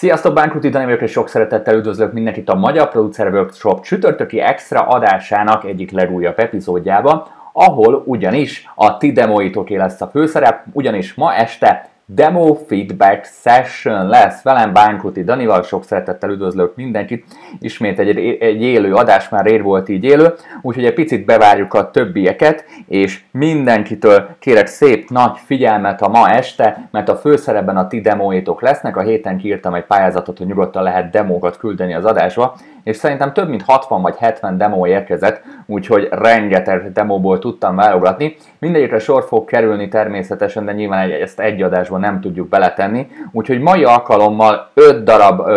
Sziasztok, Bánkuti Dani vagyok, és sok szeretettel üdvözlök mindenkit a Magyar Producer Workshop csütörtöki extra adásának egyik legújabb epizódjába, ahol ugyanis a ti demoitoké lesz a főszerep, ugyanis ma este Demo Feedback Session lesz velem, Bánkuti Danival, sok szeretettel üdvözlök mindenkit, ismét egy élő adás, már rég volt így élő, úgyhogy egy picit bevárjuk a többieket, és mindenkitől kérek szép nagy figyelmet a ma este, mert a főszerepben a ti demóitok lesznek, a héten kiírtam egy pályázatot, hogy nyugodtan lehet demókat küldeni az adásba, és szerintem több mint 60 vagy 70 demo érkezett, úgyhogy rengeteg demóból tudtam válogatni. Mindegyikre sor fog kerülni természetesen, de nyilván ezt egy adásban nem tudjuk beletenni, úgyhogy mai alkalommal 5 darab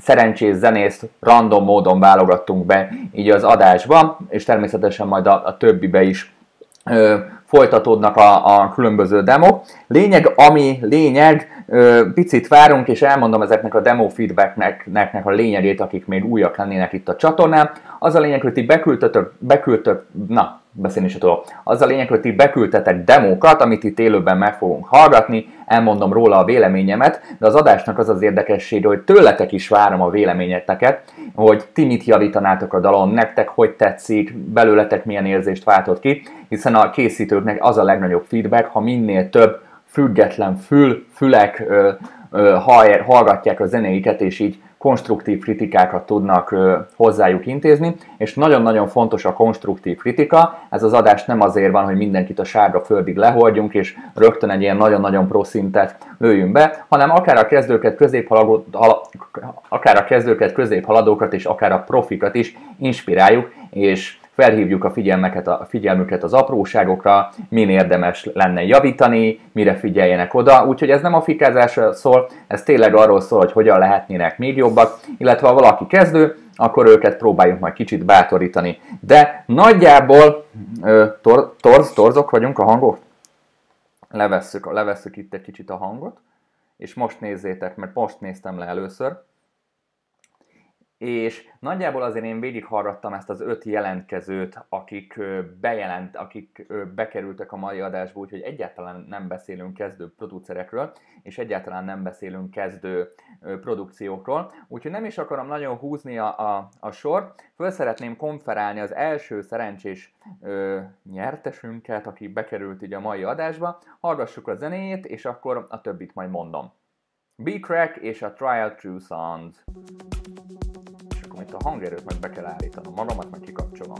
szerencsés zenészt random módon válogattunk be így az adásba, és természetesen majd a többibe is folytatódnak a különböző demok. Lényeg, ami lényeg, picit várunk, és elmondom ezeknek a demo feedbacknek a lényegét, akik még újak lennének itt a csatornán. Az a lényeg, hogy ti beküldtetek demókat, amit itt élőben meg fogunk hallgatni, elmondom róla a véleményemet, de az adásnak az az érdekessége, hogy tőletek is várom a véleményeteket, hogy ti mit javítanátok a dalon, nektek hogy tetszik, belőletek milyen érzést váltott ki, hiszen a készítőknek az a legnagyobb feedback, ha minél több független fülek hallgatják a zenéiket, és így konstruktív kritikákat tudnak hozzájuk intézni, és nagyon-nagyon fontos a konstruktív kritika. Ez az adás nem azért van, hogy mindenkit a sárga földig lehordjunk, és rögtön egy ilyen nagyon-nagyon proszintet lőjünk be, hanem akár a kezdőket, középhaladókat és akár a profikat is inspiráljuk, és felhívjuk a figyelmüket az apróságokra, min érdemes lenne javítani, mire figyeljenek oda. Úgyhogy ez nem a fikázásra szól, ez tényleg arról szól, hogy hogyan lehetnének még jobbak, illetve ha valaki kezdő, akkor őket próbáljuk majd kicsit bátorítani. De nagyjából torzok vagyunk a hangok. Levesszük itt egy kicsit a hangot, és most nézzétek, mert most néztem le először. És nagyjából azért én végighallgattam ezt az 5 jelentkezőt, akik bekerültek a mai adásba, úgyhogy egyáltalán nem beszélünk kezdő producerekről, és egyáltalán nem beszélünk kezdő produkciókról. Úgyhogy nem is akarom nagyon húzni a sort, föl szeretném konferálni az első szerencsés nyertesünket, aki bekerült így a mai adásba. Hallgassuk a zenéjét, és akkor a többit majd mondom. Bigcrack és a Trial True Sounds. Itt a hangerőt meg be kell állítanom, magamat meg kikapcsolom.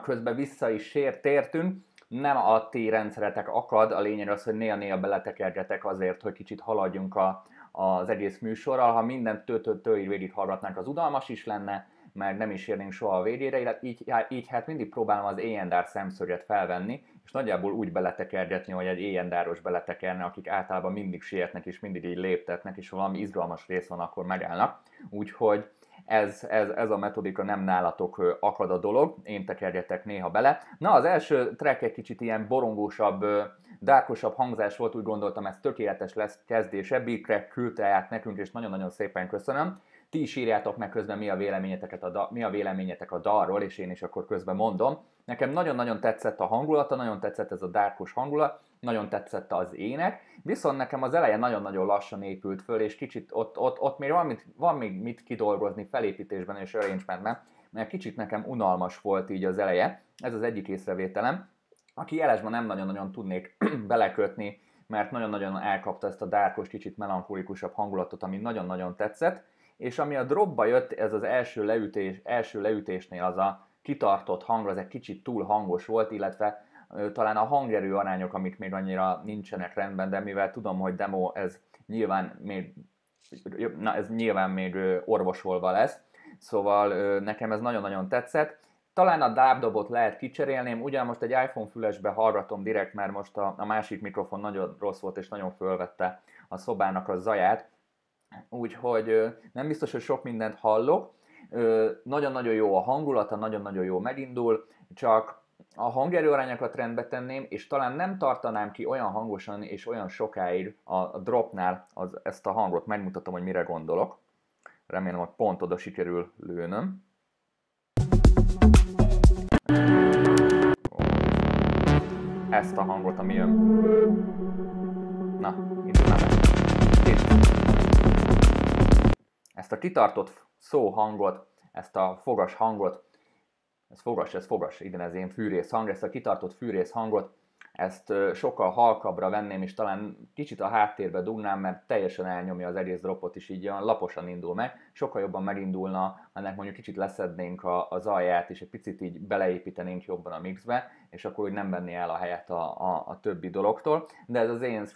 utána közben vissza is tértünk, nem a ti rendszeretek akad, a lényeg az, hogy néha-néha beletekergetek azért, hogy kicsit haladjunk az egész műsorral. Ha mindent től végig hallgatnánk, az udalmas is lenne, mert nem is érnénk soha a végére, így hát mindig próbálom az éjjendár szemszöget felvenni, és nagyjából úgy beletekergetni, hogy egy éjjendáros beletekerne, akik általában mindig sietnek, és mindig így léptetnek, és valami izgalmas rész van, akkor megállnak. Úgyhogy ez a metodika, nem nálatok akad a dolog, én tekerjetek néha bele. Na, az első track egy kicsit ilyen borongósabb, dárkosabb hangzás volt, úgy gondoltam, ez tökéletes lesz kezdése. Bigcrack küldte át nekünk, és nagyon-nagyon szépen köszönöm. Ti is írjátok meg közben, mi a véleményetek a dalról, és én is akkor közben mondom. Nekem nagyon-nagyon tetszett a hangulata, nagyon tetszett ez a dárkos hangulat, nagyon tetszett az ének, viszont nekem az elején nagyon-nagyon lassan épült föl, és kicsit ott még van még mit kidolgozni felépítésben és arrangementben, mert kicsit nekem unalmas volt így az eleje, ez az egyik észrevételem. Aki jelesben nem nagyon-nagyon tudnék belekötni, mert nagyon-nagyon elkapta ezt a dárkos, kicsit melankolikusabb hangulatot, ami nagyon-nagyon tetszett, és ami a dropba jött, ez az első leütésnél az a kitartott hang, az egy kicsit túl hangos volt, illetve talán a hangerő arányok, amik még annyira nincsenek rendben, de mivel tudom, hogy demo, ez nyilván még orvosolva lesz, szóval nekem ez nagyon-nagyon tetszett. Talán a dábdobot lehet kicserélném, ugyan most egy iPhone fülesbe hallgatom direkt, mert most a másik mikrofon nagyon rossz volt, és nagyon fölvette a szobának a zaját, úgyhogy nem biztos, hogy sok mindent hallok. Nagyon-nagyon jó a hangulata, nagyon-nagyon jó megindul, csak a hangerőarányokat rendbe tenném, és talán nem tartanám ki olyan hangosan és olyan sokáig a dropnál ezt a hangot. Megmutatom, hogy mire gondolok. Remélem, hogy pont oda sikerül lőnöm. Ezt a hangot, ami jön. Na, itt már ezt a kitartott szóhangot, ezt a fogas hangot, ez fogas, igen, ez ilyen fűrész hang, ezt a kitartott fűrész hangot, ezt sokkal halkabbra venném, és talán kicsit a háttérbe dugnám, mert teljesen elnyomja az egész dropot, is így olyan laposan indul meg, sokkal jobban megindulna, ennek mondjuk kicsit leszednénk a zalját, és egy picit így beleépítenénk jobban a mixbe, és akkor úgy nem venné el a helyet a többi dologtól, de ez az én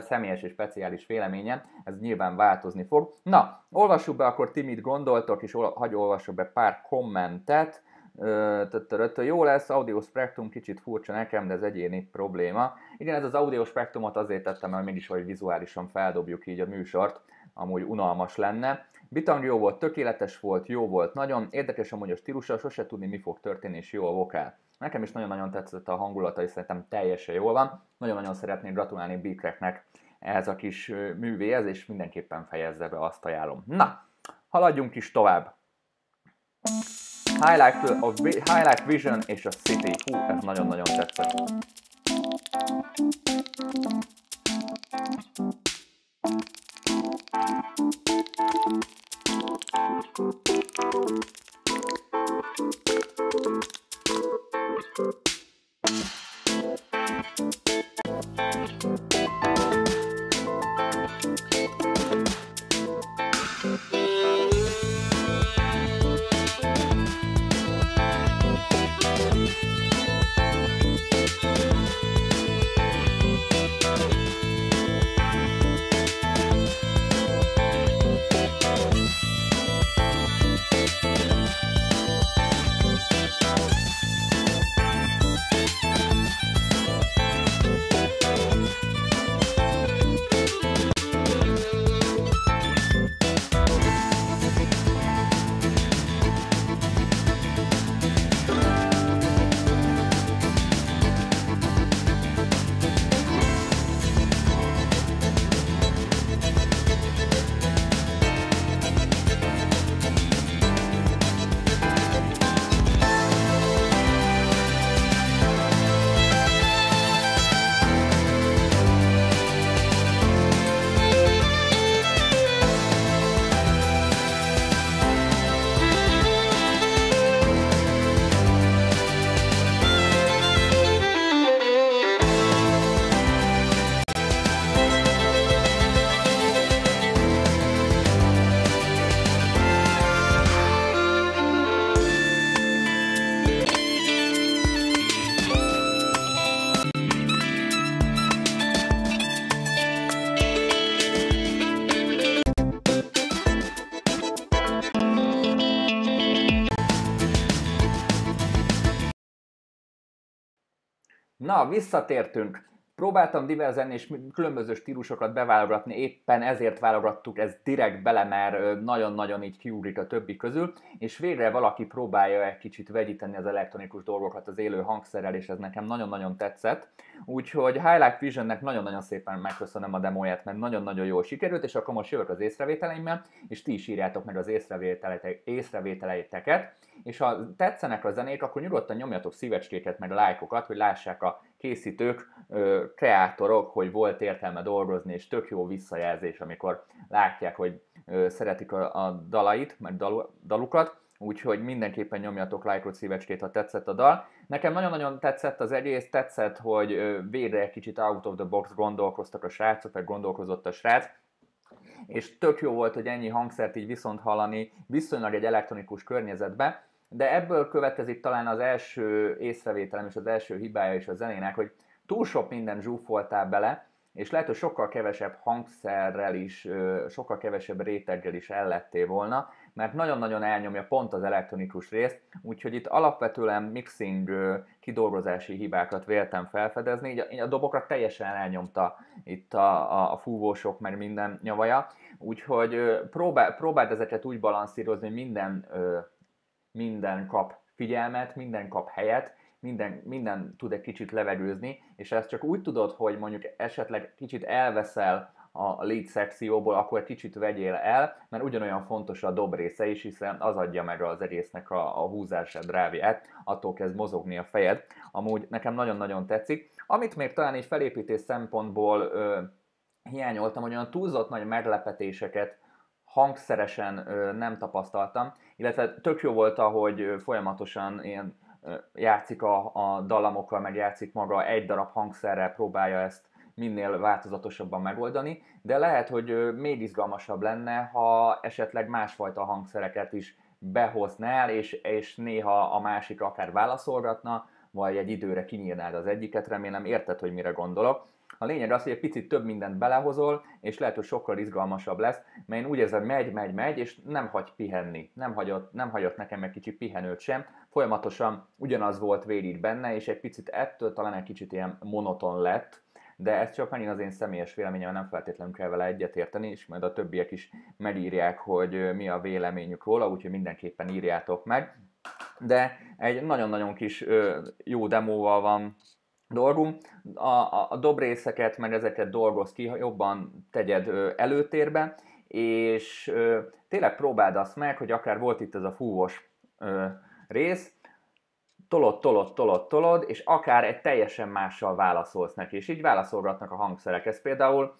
személyes és speciális véleményem, ez nyilván változni fog. Na, olvassuk be akkor ti mit gondoltok, és hagyj olvassuk be pár kommentet. Jó lesz, audiospektrum kicsit furcsa nekem, de ez egyéni probléma. Igen, ez az audiospektrumot azért tettem, mert mégis, hogy vizuálisan feldobjuk így a műsort, amúgy unalmas lenne. Bitang jó volt, tökéletes volt, jó volt nagyon, érdekes amúgy a stílusa, sose tudni mi fog történni, és jó a vokál. Nekem is nagyon-nagyon tetszett a hangulata, és szerintem teljesen jól van. Nagyon-nagyon szeretnék gratulálni Bigcracknek ehhez a kis művéhez, és mindenképpen fejezze be, azt ajánlom. Na, haladjunk is tovább. Highlight Vision és a City. Hú, ez nagyon-nagyon tetszett. Na, visszatértünk. Próbáltam diverzelni és különböző stílusokat beválogatni, éppen ezért válogattuk ezt direkt bele, mert nagyon-nagyon így kiugrik a többi közül, és végre valaki próbálja egy kicsit vegyíteni az elektronikus dolgokat az élő hangszerrel, és ez nekem nagyon-nagyon tetszett. Úgyhogy Highlight Visionnek nagyon-nagyon szépen megköszönöm a demóját, mert nagyon-nagyon jól sikerült, és akkor most jövök az észrevételeimmel, és ti is írjátok meg az észrevételeiteket, és ha tetszenek a zenék, akkor nyugodtan nyomjatok szívecskéket, meg lájkokat, hogy lássák a készítők, kreátorok, hogy volt értelme dolgozni, és tök jó visszajelzés, amikor látják, hogy szeretik a dalait, meg dalukat, úgyhogy mindenképpen nyomjatok lájkot, szívecskét, ha tetszett a dal. Nekem nagyon-nagyon tetszett az egész, tetszett, hogy végre egy kicsit out of the box gondolkoztak a srácok, meg gondolkozott a srác, és tök jó volt, hogy ennyi hangszert így viszont hallani viszonylag egy elektronikus környezetbe, de ebből következik talán az első észrevételem és az első hibája is a zenének, hogy túl sok minden zsúfoltál bele, és lehet, hogy sokkal kevesebb hangszerrel is, sokkal kevesebb réteggel is ellettél volna, mert nagyon-nagyon elnyomja pont az elektronikus részt, úgyhogy itt alapvetően mixing kidolgozási hibákat véltem felfedezni, így a dobokat teljesen elnyomta itt a fúvósok, meg minden nyavaja, úgyhogy próbáld ezeket úgy balanszírozni, hogy minden kap figyelmet, minden kap helyet, minden tud egy kicsit levegőzni, és ezt csak úgy tudod, hogy mondjuk esetleg kicsit elveszel a lead szekcióból, akkor egy kicsit vegyél el, mert ugyanolyan fontos a dob része is, hiszen az adja meg az egésznek a húzását, drávját, attól kezd mozogni a fejed. Amúgy nekem nagyon-nagyon tetszik. Amit még talán így felépítés szempontból hiányoltam, hogy olyan túlzott nagy meglepetéseket hangszeresen nem tapasztaltam, illetve tök jó volt, ahogy folyamatosan ilyen játszik a dallamokkal, meg játszik maga egy darab hangszerrel, próbálja ezt minél változatosabban megoldani, de lehet, hogy még izgalmasabb lenne, ha esetleg másfajta hangszereket is behoznál, és néha a másik akár válaszolgatna, vagy egy időre kinyírnád az egyiket, remélem érted, hogy mire gondolok. A lényeg az, hogy egy picit több mindent belehozol, és lehet, hogy sokkal izgalmasabb lesz, mert én úgy érzem, megy, és nem hagy pihenni. Nem hagyott nekem egy kicsi pihenőt sem. Folyamatosan ugyanaz volt végig benne, és egy picit ettől talán egy kicsit ilyen monoton lett, de ez csak megint az én személyes véleményem, nem feltétlenül kell vele egyetérteni, és majd a többiek is megírják, hogy mi a véleményük róla, úgyhogy mindenképpen írjátok meg. De egy nagyon-nagyon kis jó demóval van dolgunk. A dobrészeket, meg ezeket dolgozz ki, jobban tegyed előtérbe, és tényleg próbáld azt meg, hogy akár volt itt ez a fúvós rész, tolod, és akár egy teljesen mással válaszolsz neki, és így válaszolgatnak a hangszerek. Ez például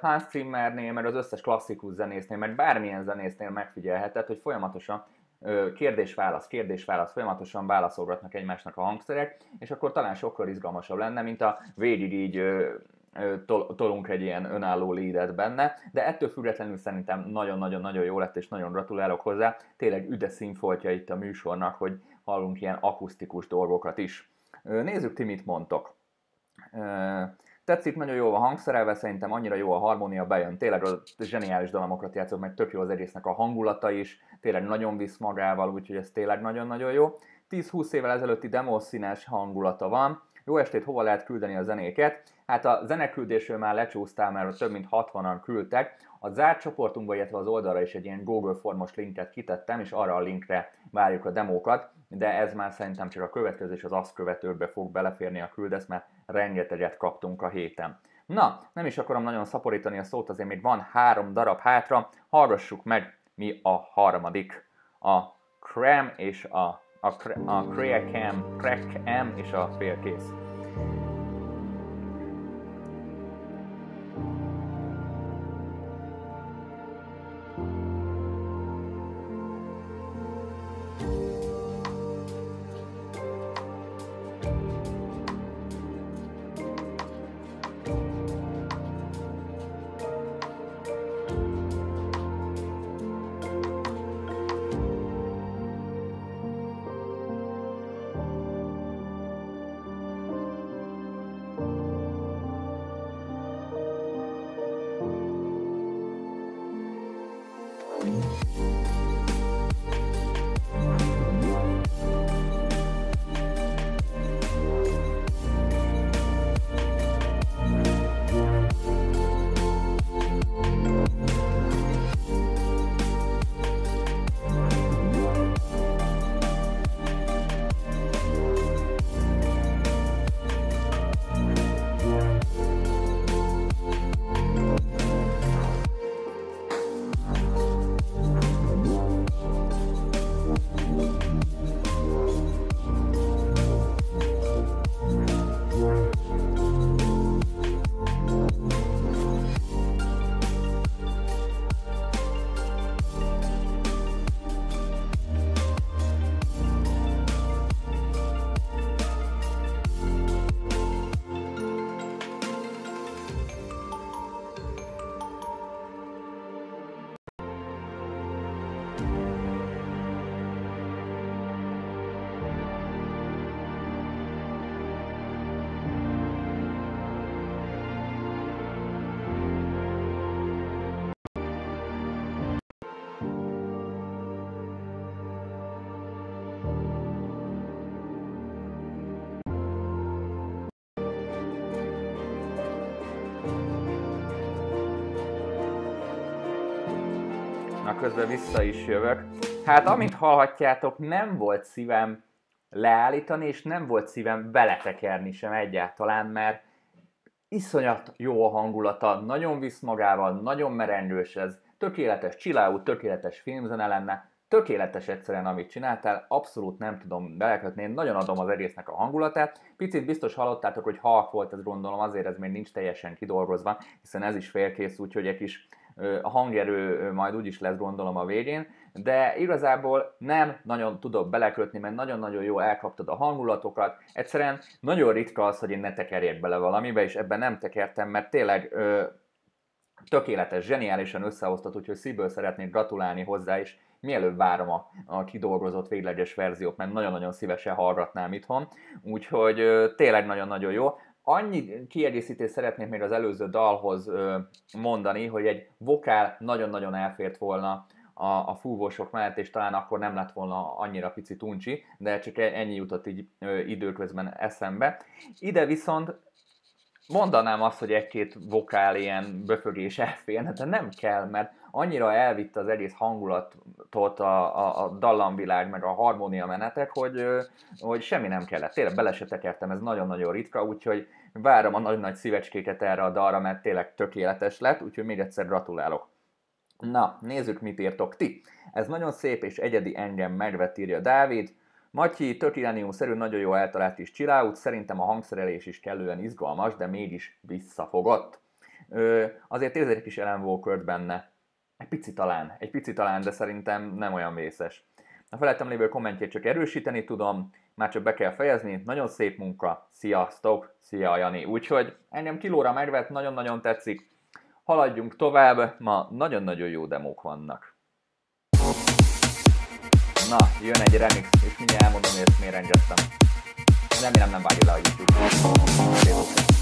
Hans Zimmernél, meg az összes klasszikus zenésznél, meg bármilyen zenésznél megfigyelheted, hogy folyamatosan kérdés-válasz, folyamatosan válaszolgatnak egymásnak a hangszerek, és akkor talán sokkal izgalmasabb lenne, mint a végig így tolunk egy ilyen önálló leadet benne, de ettől függetlenül szerintem nagyon-nagyon-nagyon jó lett, és nagyon gratulálok hozzá. Tényleg üde színfoltja itt a műsornak, hogy hallunk ilyen akusztikus dolgokat is. Nézzük, ti mit mondtok. Tetszik, nagyon jó a hangszerelve, szerintem annyira jó a harmónia, bejön. Tényleg a zseniális dalamokat játszott, meg tök jó az egésznek a hangulata is, tényleg nagyon visz magával, úgyhogy ez tényleg nagyon-nagyon jó. 10-20 évvel ezelőtti demószínes hangulata van. Jó estét, hova lehet küldeni a zenéket? Hát a zeneküldésről már lecsúsztál, mert több mint 60-an küldtek. A zárt csoportunkba, illetve az oldalra is egy ilyen Google formos linket kitettem, és arra a linkre várjuk a demókat, de ez már szerintem csak a következő és az azt követőbe fog beleférni a küldés, mert rengeteget kaptunk a héten. Na, nem is akarom nagyon szaporítani a szót, azért még van 3 darab hátra, hallgassuk meg, mi a harmadik. A Cream és a Crack M és a félkész. Na, közben vissza is jövök. Hát, amint hallhatjátok, nem volt szívem leállítani, és nem volt szívem beletekerni sem egyáltalán, mert iszonyat jó a hangulata, nagyon visz magával, nagyon merengős ez, tökéletes chill-out, tökéletes filmzene lenne, tökéletes egyszerűen, amit csináltál, abszolút nem tudom belekötni, én nagyon adom az egésznek a hangulatát. Picit biztos hallottátok, hogy halk volt, ez gondolom azért ez még nincs teljesen kidolgozva, hiszen ez is félkész, úgyhogy egy kis hangerő majd úgyis lesz gondolom a végén, de igazából nem nagyon tudok belekötni, mert nagyon-nagyon jó elkaptad a hangulatokat, egyszerűen nagyon ritka az, hogy én ne tekerjek bele valamibe, és ebben nem tekertem, mert tényleg tökéletes, zseniálisan összehoztat, úgyhogy szívből szeretnék gratulálni hozzá, és mielőbb várom a kidolgozott végleges verziót, mert nagyon-nagyon szívesen hallgatnám itthon, úgyhogy tényleg nagyon-nagyon jó. Annyi kiegészítést szeretnék még az előző dalhoz mondani, hogy egy vokál nagyon-nagyon elfért volna a fúvósok mellett, és talán akkor nem lett volna annyira pici uncsi, de csak ennyi jutott így időközben eszembe. Ide viszont mondanám azt, hogy egy-két vokál ilyen böfögés elférne, de nem kell, mert annyira elvitte az egész hangulatot a dallamvilág, meg a harmónia menetek, hogy semmi nem kellett. Tényleg bele se tekertem, ez nagyon-nagyon ritka, úgyhogy várom a nagy-nagy szívecskéket erre a dalra, mert tényleg tökéletes lett, úgyhogy még egyszer gratulálok. Na, nézzük, mit írtok ti. Ez nagyon szép és egyedi, engem megvet, írja Dávid. Matyi, tök irányú-szerű, nagyon jó eltalált is csirált, szerintem a hangszerelés is kellően izgalmas, de mégis visszafogott. Azért érzed egy kis Ellen Walkert benne. Egy pici talán, de szerintem nem olyan vészes. A felettem lévő kommentjét csak erősíteni tudom, már csak be kell fejezni, nagyon szép munka, sziasztok, szia Jani. Úgyhogy engem kilóra megvett, nagyon-nagyon tetszik. Haladjunk tovább, ma nagyon-nagyon jó demók vannak. Na, jön egy remix, és mindjárt elmondom, hogy ezt miért rengettem. Remélem nem vágja le a YouTube-t.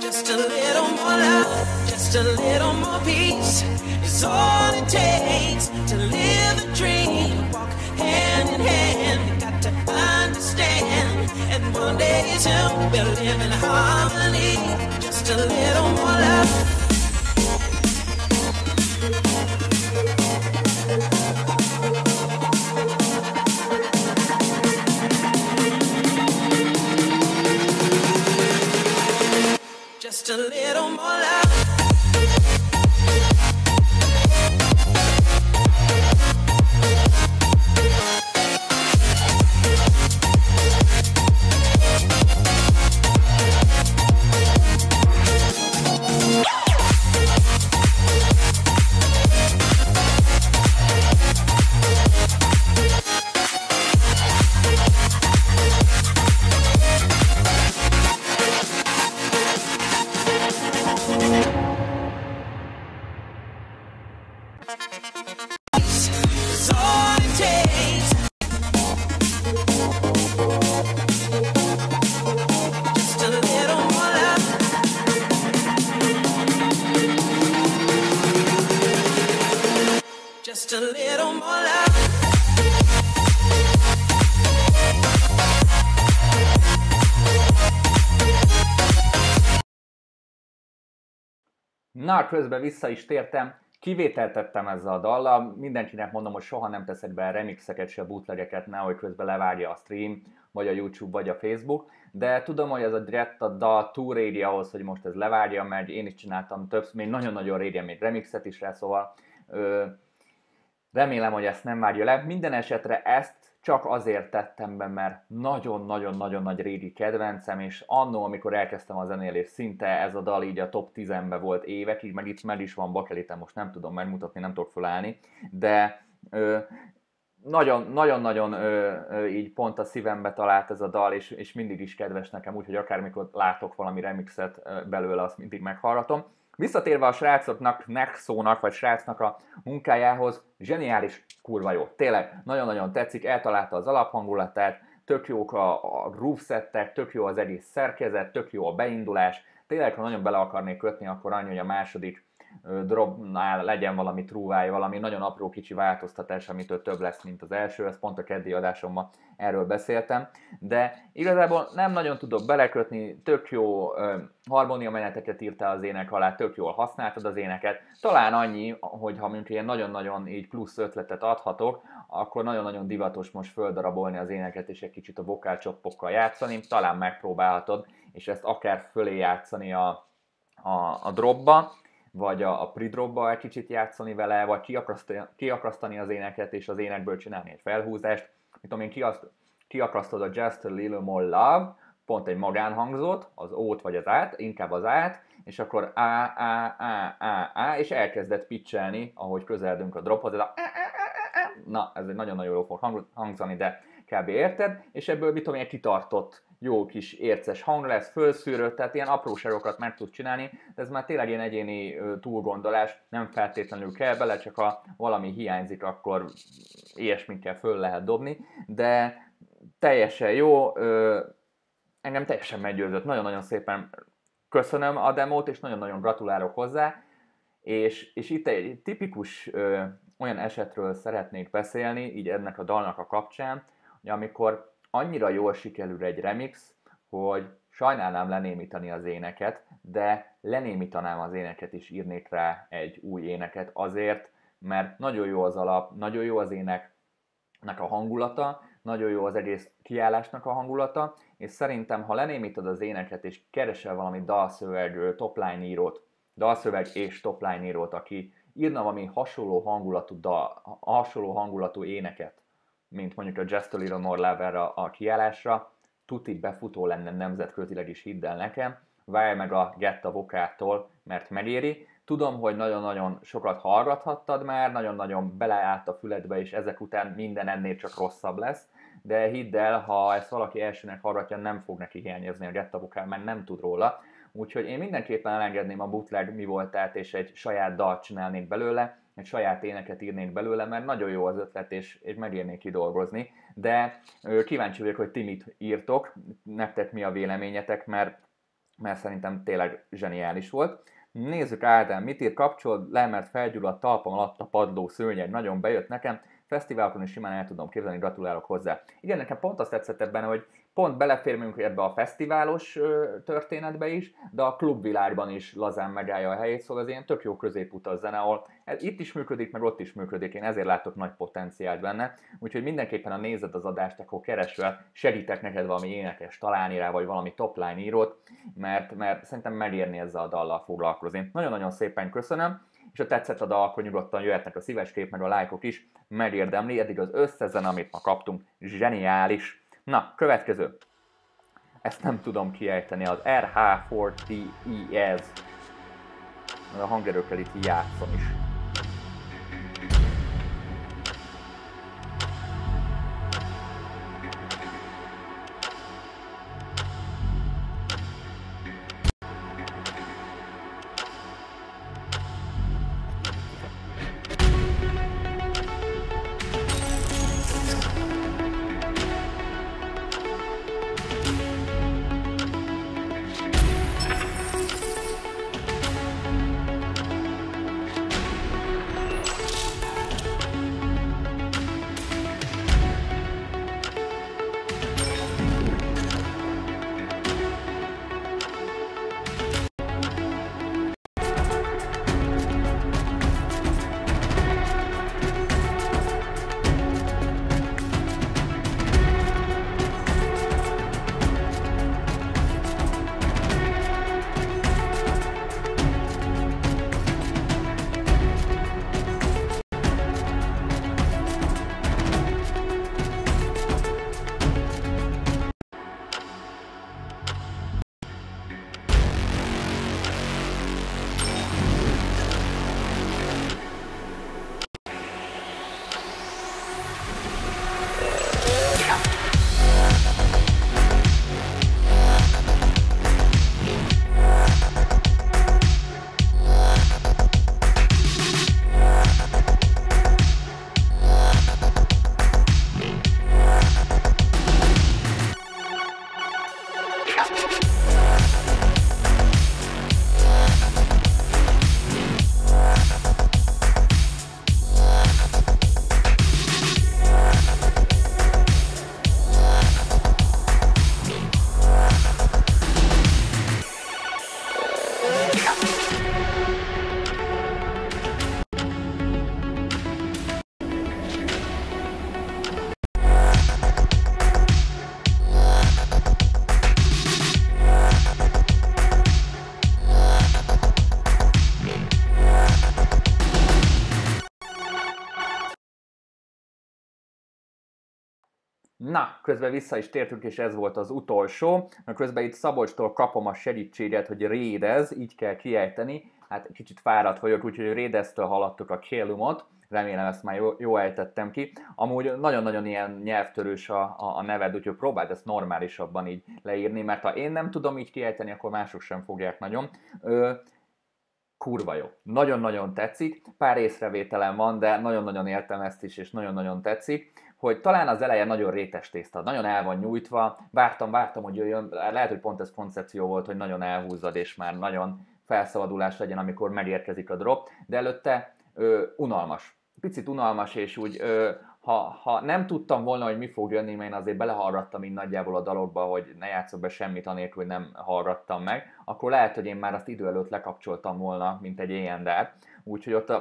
Just a little more love, just a little more peace is all it takes to live the dream. Walk hand in hand, you got to understand. And one day soon we'll live in harmony. Just a little more love. Just a little more love. Na, közben vissza is tértem, kivételtettem ezzel a dallal, mindenkinek mondom, hogy soha nem teszek be remixeket, se bootlegeket, nehogy közben levárja a stream, vagy a YouTube, vagy a Facebook, de tudom, hogy ez a Dretta dal túl régi ahhoz, hogy most ez levárja, mert én is csináltam többször, még nagyon-nagyon régen még remixet is rá, szóval remélem, hogy ezt nem várja le. Minden esetre ezt csak azért tettem be, mert nagyon-nagyon-nagyon nagy régi kedvencem, és annó, amikor elkezdtem a zenélést, szinte ez a dal így a top 10-ben volt évekig, meg itt meg is van bakelite, most nem tudom megmutatni, nem tudok fölállni, de nagyon-nagyon így pont a szívembe talált ez a dal, és mindig is kedves nekem, úgyhogy akármikor látok valami remixet belőle, azt mindig meghallgatom. Visszatérve a srácoknak, Nexónak vagy srácnak a munkájához, zseniális, kurva jó. Tényleg, nagyon-nagyon tetszik, eltalálta az alaphangulatát, tök jók a groove settek, tök jó az egész szerkezet, tök jó a beindulás. Tényleg, ha nagyon bele akarnék kötni, akkor annyi, hogy a második dropnál legyen valami trúváj, valami nagyon apró kicsi változtatás, amitől több lesz, mint az első. Ez pont a keddi adásomban erről beszéltem. De igazából nem nagyon tudok belekötni, tök jó harmóniameneteket írtál az ének alá, tök jól használtad az éneket. Talán annyi, hogy ha mondjuk ilyen nagyon-nagyon így plusz ötletet adhatok, akkor nagyon-nagyon divatos most földarabolni az éneket és egy kicsit a vokálcsoppokkal játszani. Talán megpróbálhatod, és ezt akár fölé játszani a dropba, vagy a pre-dropba egy kicsit játszani vele, vagy kiakasztani az éneket, és az énekből csinálni egy felhúzást. Mit tudom én, kiakasztod a Just a Little More Love, pont egy magánhangzót, az ót vagy az át, inkább az át, és akkor á, és elkezdett pitchelni, ahogy közeledünk a drophoz, ez a na, ez egy nagyon-nagyon jól fog hangzani, de kb. Érted, és ebből mit tudom én, kitartott, jó kis érces hang lesz, fölszűrő, tehát ilyen apróságokat meg tudsz csinálni, de ez már tényleg ilyen egyéni túlgondolás, nem feltétlenül kell bele, csak ha valami hiányzik, akkor ilyesmikkel föl lehet dobni, de teljesen jó, engem teljesen meggyőzött, nagyon-nagyon szépen köszönöm a demót, és nagyon-nagyon gratulálok hozzá, és itt egy tipikus olyan esetről szeretnék beszélni, így ennek a dalnak a kapcsán, hogy amikor annyira jól sikerül egy remix, hogy sajnálnám lenémítani az éneket, de lenémítanám az éneket és írnék rá egy új éneket azért, mert nagyon jó az alap, nagyon jó az éneknek a hangulata, nagyon jó az egész kiállásnak a hangulata, és szerintem, ha lenémítod az éneket és keresel valami dalszöveg, topline írót, dalszöveg és topline írót, aki írna valami hasonló hangulatú éneket, mint mondjuk a Just a Little More Love-re a kiállásra, tuti befutó lenne nemzetközileg is, hidd el nekem, várj meg a Getta Vokától, mert megéri. Tudom, hogy nagyon-nagyon sokat hallgathattad már, nagyon-nagyon beleállt a füledbe, és ezek után minden ennél csak rosszabb lesz, de hidd el, ha ezt valaki elsőnek hallgatja, nem fog neki hiányozni a Getta Vokát, mert nem tud róla. Úgyhogy én mindenképpen elengedném a bootleg mi voltát, és egy saját dalt csinálnék belőle, egy saját éneket írnék belőle, mert nagyon jó az ötlet, és megérnék kidolgozni. De kíváncsi vagyok, hogy ti mit írtok, nektek mi a véleményetek, mert szerintem tényleg zseniális volt. Nézzük, Ádám mit ír, kapcsold le, mert felgyulladt talpam alatt a padló szőnyeg, nagyon bejött nekem, fesztiválokon is simán el tudom képzelni, gratulálok hozzá. Igen, nekem pont azt tetszett ebben, hogy pont beleférünk ebbe a fesztiválos történetbe is, de a klubvilágban is lazán megállja a helyét, szóval az ilyen tök jó középút a zene, ahol itt is működik, meg ott is működik, én ezért látok nagy potenciált benne, úgyhogy mindenképpen ha nézed az adást, akkor keresve segítek neked valami énekes találni rá, vagy valami topline írót, mert szerintem megérni ezzel a dallal foglalkozni. Nagyon-nagyon szépen köszönöm, és ha tetszett a dal, akkor nyugodtan jöhetnek a szíves kép, meg a lájkok is, megérdemli, eddig az összezen, amit ma kaptunk, zseniális. Na, következő. Ezt nem tudom kiejteni, az RH4T-IS. A hangerőkkel itt játszom is. Na, közben vissza is tértünk, és ez volt az utolsó. Na, közben itt Szabolcstól kapom a segítséget, hogy rédez, így kell kiejteni. Hát kicsit fáradt vagyok, úgyhogy rédeztől haladtuk a kélumot. Remélem ezt már jól ejtettem ki. Amúgy nagyon-nagyon ilyen nyelvtörős a neved, úgyhogy próbáld ezt normálisabban így leírni, mert ha én nem tudom így kiejteni, akkor mások sem fogják nagyon. Kurva jó. Nagyon-nagyon tetszik. Pár észrevételem van, de nagyon-nagyon értem ezt is, és nagyon-nagyon tetszik, hogy talán az eleje nagyon rétes tészta, nagyon el van nyújtva, vártam, hogy jöjjön, lehet, hogy pont ez koncepció volt, hogy nagyon elhúzzad, és már nagyon felszabadulás legyen, amikor megérkezik a drop, de előtte unalmas. Picit unalmas, és úgy, ha nem tudtam volna, hogy mi fog jönni, mert én azért belehallgattam így nagyjából a dalokba, hogy ne játszok be semmit anélkül, hogy nem hallgattam meg, akkor lehet, hogy én már azt idő előtt lekapcsoltam volna, mint egy éjjendár. Úgyhogy ott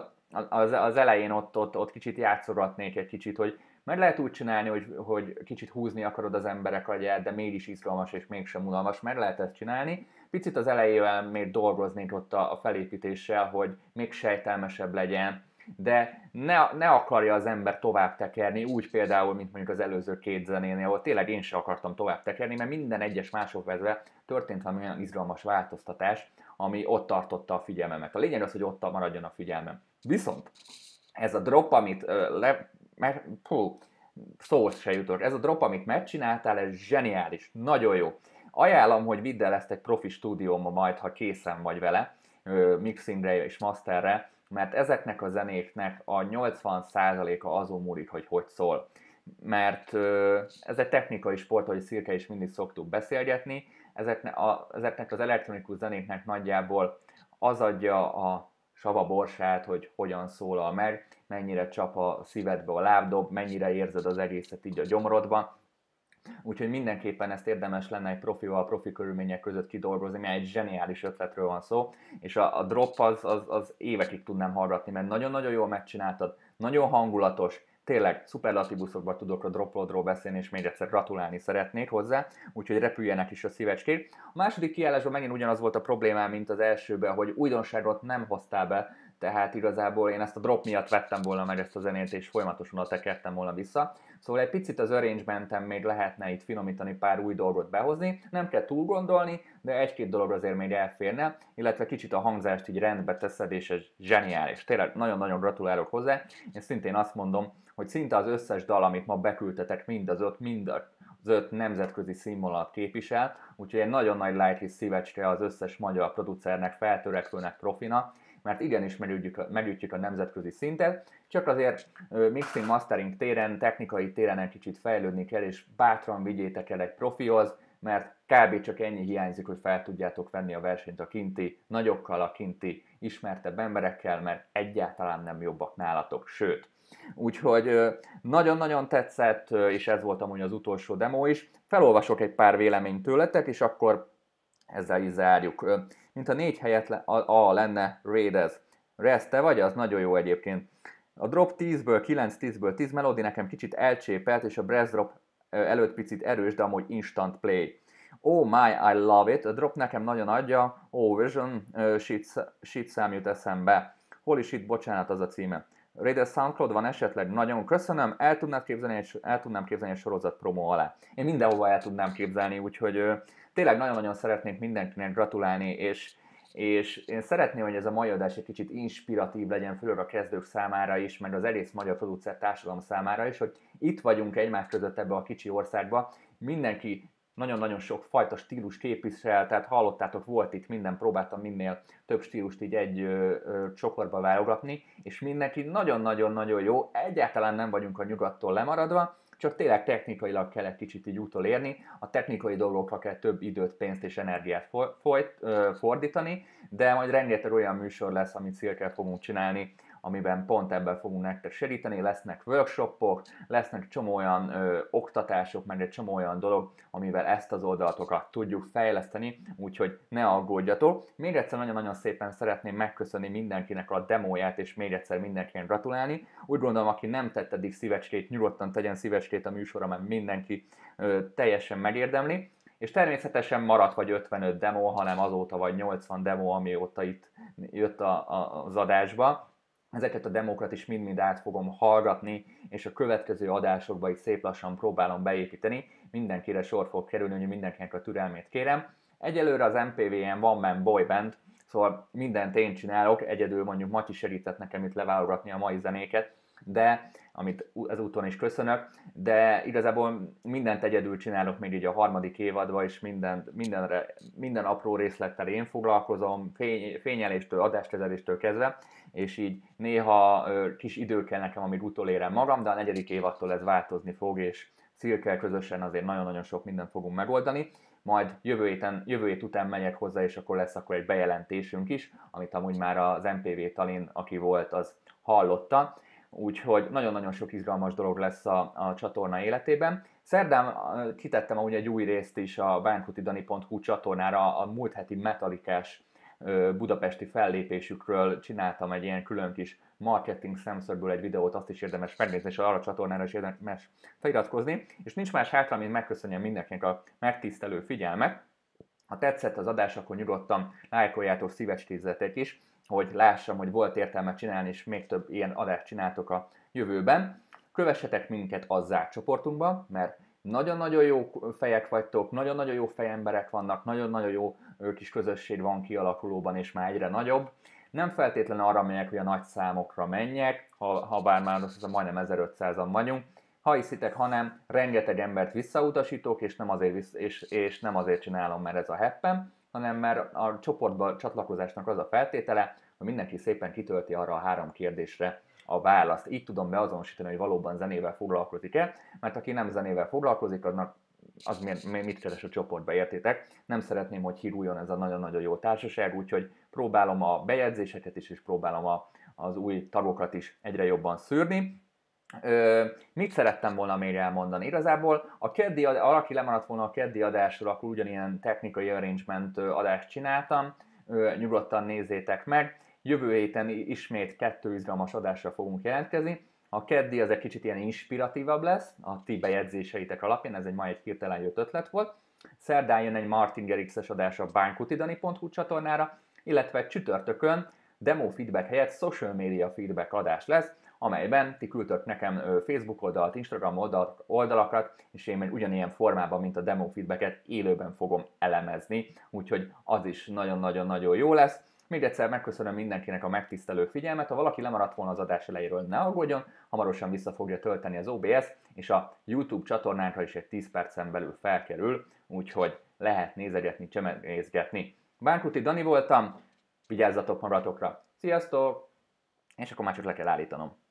az elején ott kicsit játszogatnék egy kicsit, hogy mert lehet úgy csinálni, hogy kicsit húzni akarod az emberek agyát, de mégis izgalmas és mégsem unalmas, mert lehet ezt csinálni. Picit az elejével még dolgoznék ott a felépítéssel, hogy még sejtelmesebb legyen, de ne akarja az ember tovább tekerni, úgy például, mint mondjuk az előző két zenénél, ahol tényleg én sem akartam tovább tekerni, mert minden egyes másodpercben történt valami olyan izgalmas változtatás, ami ott tartotta a figyelmemet. A lényeg az, hogy ott maradjon a figyelmem. Viszont ez a drop, amit ez a drop, amit megcsináltál, ez zseniális, nagyon jó. Ajánlom, hogy vidd el ezt egy profi stúdióba majd, ha készen vagy vele, mixingre és masterre, mert ezeknek a zenéknek a 80%-a azon múlik, hogy szól. Mert ez egy technikai sport, ahogy Szilke is mindig szoktuk beszélgetni, ezeknek az elektronikus zenéknek nagyjából az adja a savaborsát, hogy hogyan szólal meg, mennyire csap a szívedbe a lábdob, mennyire érzed az egészet így a gyomorodban. Úgyhogy mindenképpen ezt érdemes lenne egy profival, profi körülmények között kidolgozni, mert egy zseniális ötletről van szó, és a drop az évekig tudnám hallgatni, mert nagyon-nagyon jól megcsináltad, nagyon hangulatos, tényleg szuperlatívuszokban tudok a dropodról beszélni, és még egyszer gratulálni szeretnék hozzá, úgyhogy repüljenek is a szívecskék. A második kiállásban megint ugyanaz volt a problémám, mint az elsőben, hogy újdonságot nem hoztál be, tehát igazából én ezt a drop miatt vettem volna meg ezt a zenét, és folyamatosan a tekertem volna vissza. Szóval egy picit az arrangementen még lehetne itt finomítani, pár új dolgot behozni, nem kell túl gondolni, de egy-két dolog azért még elférne, illetve kicsit a hangzást így rendbe teszed, és ez zseniális. Tényleg nagyon-nagyon gratulálok hozzá, és szintén azt mondom, hogy szinte az összes dal, amit ma beküldtetek, mind az öt nemzetközi színvonalat képvisel, úgyhogy egy nagyon nagy like és szívecske az összes magyar producernek, feltörekvőnek, profina, mert igenis megütjük a nemzetközi szintet, csak azért mixing, mastering téren, technikai téren egy kicsit fejlődni kell, és bátran vigyétek el egy profihoz, mert kb. Csak ennyi hiányzik, hogy fel tudjátok venni a versenyt a kinti nagyokkal, a kinti ismertebb emberekkel, mert egyáltalán nem jobbak nálatok, sőt. Úgyhogy nagyon-nagyon tetszett, és ez volt amúgy az utolsó demo is. Felolvasok egy pár véleményt tőletek, és akkor ezzel is zárjuk. Mint a 4 helyett a lenne Raiders. Rez, te vagy? Az nagyon jó egyébként. A drop 10-ből, 9-10-ből 10 melódi nekem kicsit elcsépelt, és a breath drop előtt picit erős, de amúgy instant play. Oh my, I love it. A drop nekem nagyon adja. Oh vision, shit szám jut eszembe. Holy shit, bocsánat, az a címe. Raiders Soundcloud van esetleg? Nagyon köszönöm, el tudnám képzelni egy sorozat promó alá. Én mindenhova el tudnám képzelni, úgyhogy tényleg nagyon-nagyon szeretnék mindenkinek gratulálni, és én szeretném, hogy ez a mai adás egy kicsit inspiratív legyen, főleg a kezdők számára is, meg az egész magyar producer társadalom számára is, hogy itt vagyunk egymás között ebbe a kicsi országba, mindenki nagyon-nagyon sok fajta stílus képvisel, tehát hallottátok, volt itt minden, próbáltam minél több stílust így egy csokorba válogatni, és mindenki nagyon-nagyon-nagyon jó, egyáltalán nem vagyunk a nyugattól lemaradva, csak tényleg technikailag kell egy kicsit így utolérni, a technikai dolgokra kell több időt, pénzt és energiát fordítani, de majd rengeteg olyan műsor lesz, amit SILK-kel fogunk csinálni, amiben pont ebben fogunk nektek segíteni, lesznek workshopok, lesznek csomó olyan oktatások, meg egy csomó olyan dolog, amivel ezt az oldalatokat tudjuk fejleszteni, úgyhogy ne aggódjatok. Még egyszer nagyon-nagyon szépen szeretném megköszönni mindenkinek a demóját, és még egyszer mindenkinek gratulálni. Úgy gondolom, aki nem tett eddig szívecskét, nyugodtan tegyen szívecskét a műsorra, mert mindenki teljesen megérdemli. És természetesen maradt vagy 55 demo, hanem azóta vagy 80 demo, amióta itt jött az adásba. Ezeket a demókat is mind-mind át fogom hallgatni, és a következő adásokba is szép lassan próbálom beépíteni. Mindenkire sor fog kerülni, hogy mindenkinek a türelmét kérem. Egyelőre az MPV-en van men boyband, szóval mindent én csinálok, egyedül mondjuk Mati segített nekem itt leválogatni a mai zenéket, de, amit ezúton is köszönök, de igazából mindent egyedül csinálok még így a harmadik évadban, és minden apró részlettel én foglalkozom, fényeléstől, adáskezeléstől kezdve, és így néha kis idő kell nekem, amíg utolérem magam, de a negyedik évadtól ez változni fog, és SILK-kel közösen azért nagyon-nagyon sok mindent fogunk megoldani. Majd jövő hét után megyek hozzá, és akkor lesz egy bejelentésünk is, amit amúgy már az MPV Tallinn, aki volt, az hallotta. Úgyhogy nagyon-nagyon sok izgalmas dolog lesz a csatorna életében. Szerdán kitettem amúgy egy új részt is a bánkutidani.hu csatornára, a múlt heti metalikás budapesti fellépésükről csináltam egy ilyen külön kis marketing szemszögből egy videót, azt is érdemes megnézni, és arra a csatornára is érdemes feliratkozni. És nincs más hátra, mint megköszönjem mindenkinek a megtisztelő figyelmet. Ha tetszett az adás, akkor nyugodtan lájkoljátok, szívecskézzetek is, hogy lássam, hogy volt értelme csinálni, és még több ilyen adást csináltok a jövőben. Kövessetek minket a zárt csoportunkba, mert nagyon-nagyon jó fejek vagytok, nagyon-nagyon jó fejemberek vannak, nagyon-nagyon jó kis közösség van kialakulóban, és már egyre nagyobb. Nem feltétlenül arra megyek, hogy a nagy számokra menjek, ha bár már azt hiszem, majdnem 1500-an vagyunk. Ha hiszitek, hanem rengeteg embert visszautasítok, és nem azért csinálom, mert ez a happem, hanem mert a csoportba csatlakozásnak az a feltétele, hogy mindenki szépen kitölti arra a 3 kérdésre a választ. Így tudom beazonosítani, hogy valóban zenével foglalkozik-e, mert aki nem zenével foglalkozik, annak az mit keres a csoportba, értétek? Nem szeretném, hogy híruljon ez a nagyon-nagyon jó társaság, úgyhogy próbálom a bejegyzéseket is, és próbálom az új tagokat is egyre jobban szűrni. Mit szerettem volna még elmondani? Igazából aki lemaradt volna a keddi adásról, akkor ugyanilyen technikai arrangement adást csináltam, nyugodtan nézzétek meg. Jövő héten ismét 2 izgalmas adásra fogunk jelentkezni. A keddi az egy kicsit ilyen inspiratívabb lesz, a ti bejegyzéseitek alapján, ez ma egy hirtelen jött ötlet volt. Szerdán jön egy Martin Gerix-es adás a bánkutidani.hu csatornára, illetve csütörtökön demo feedback helyett social media feedback adás lesz, amelyben ti küldtök nekem Facebook oldalt, Instagram oldalakat, és én meg ugyanilyen formában, mint a demo feedbacket élőben fogom elemezni, úgyhogy az is nagyon-nagyon-nagyon jó lesz. Még egyszer megköszönöm mindenkinek a megtisztelő figyelmet, ha valaki lemaradt volna az adás elejéről, ne aggódjon, hamarosan vissza fogja tölteni az OBS, és a YouTube csatornánkra is egy 10 percen belül felkerül, úgyhogy lehet nézegetni, csemenézgetni. Bánkuti Dani voltam, vigyázzatok magatokra, sziasztok! És akkor már csak le kell állítanom.